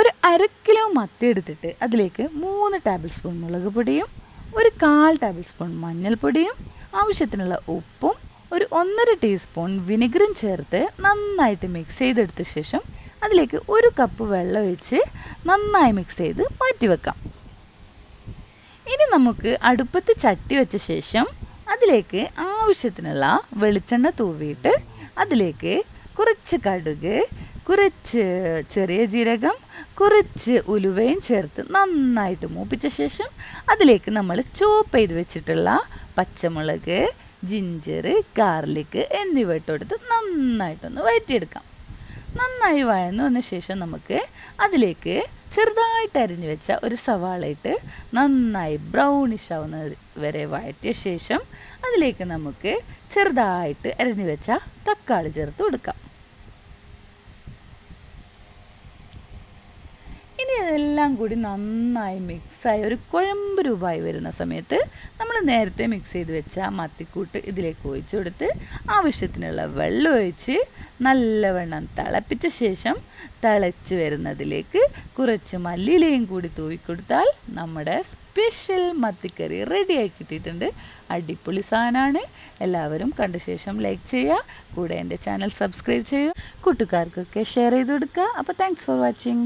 ഒരു അര കിലോ മത്തി എടുത്തിട്ട് അതിലേക്ക് 3 ടേബിൾ സ്പൂൺ മുളക് പൊടിയും ഒരു 1/4 ടേബിൾ സ്പൂൺ മഞ്ഞൾപ്പൊടിയും ആവശ്യത്തിനുള്ള ഉപ്പും ഒരു 1.5 ടീസ്പൂൺ വിനെഗറും ചേർത്ത് നന്നായിട്ട് മിക്സ് ചെയ്തെടുത്ത ശേഷം അതിലേക്ക് ഒരു കപ്പ് വെള്ളം ഒഴിച്ച് നന്നായി മിക്സ് ചെയ്ത് മാറ്റി വെക്കാം. ഇനി നമുക്ക് അടുപ്പത്ത് ചട്ടി വെച്ച ശേഷം അതിലേക്ക് ആവശ്യത്തിനുള്ള വെളിച്ചെണ്ണ തൂവിയിട്ട് അതിലേക്ക് കുറച്ച് കടുക്, കുറച്ച് ചെറിയ ജീരകം, കുറച്ച് ഉലുവയും ചേർത്ത് നന്നായിട്ട് മൂപ്പിച്ച ശേഷം അതിലേക്ക് നമ്മൾ ചോപ്പ് ചെയ്ത് വെച്ചിട്ടുള്ള പച്ചമുളക്, ജിഞ്ചർ, ഗാർലിക് എന്നിവ ഇട്ടുകൊടുത്ത് നന്നായിട്ടൊന്ന് വഴറ്റിയെടുക്കാം. നന്നായി വഴന്നു വന്ന ശേഷം നമുക്ക് അതിലേക്ക് ചെറുതായിട്ട് അരിഞ്ഞു വെച്ച ഒരു സവാള ഇട്ട് നന്നായി ബ്രൗണിഷ് ആവുന്ന വരെ വഴറ്റിയ ശേഷം അതിലേക്ക് നമുക്ക് ചെറുതായിട്ട് അരിഞ്ഞു വെച്ച തക്കാളി ചേർത്ത് കൊടുക്കാം. ഇനി ഇതെല്ലാം കൂടി നന്നായി മിക്സായി ഒരു കുഴമ്പ് രൂപമായി വരുന്ന സമയത്ത് നമ്മൾ നേരത്തെ മിക്സ് ചെയ്ത് വെച്ച മത്തിക്കൂട്ട് ഇതിലേക്ക് ഒഴിച്ചു കൊടുത്ത് ആവശ്യത്തിനുള്ള വെള്ളം ഒഴിച്ച് നല്ലവണ്ണം തിളപ്പിച്ച ശേഷം തിളച്ച് വരുന്നതിലേക്ക് കുറച്ച് മല്ലിയിലയും കൂടി തൂവിക്കൊടുത്താൽ നമ്മുടെ സ്പെഷ്യൽ മത്തിക്കറി റെഡിയായി കിട്ടിയിട്ടുണ്ട്. അടിപൊളി സാധനമാണ്. എല്ലാവരും കണ്ട ശേഷം ലൈക്ക് ചെയ്യുക, കൂടെ എൻ്റെ ചാനൽ സബ്സ്ക്രൈബ് ചെയ്യുക, കൂട്ടുകാർക്കൊക്കെ ഷെയർ ചെയ്ത് കൊടുക്കുക. അപ്പോൾ താങ്ക്സ് ഫോർ വാച്ചിങ്.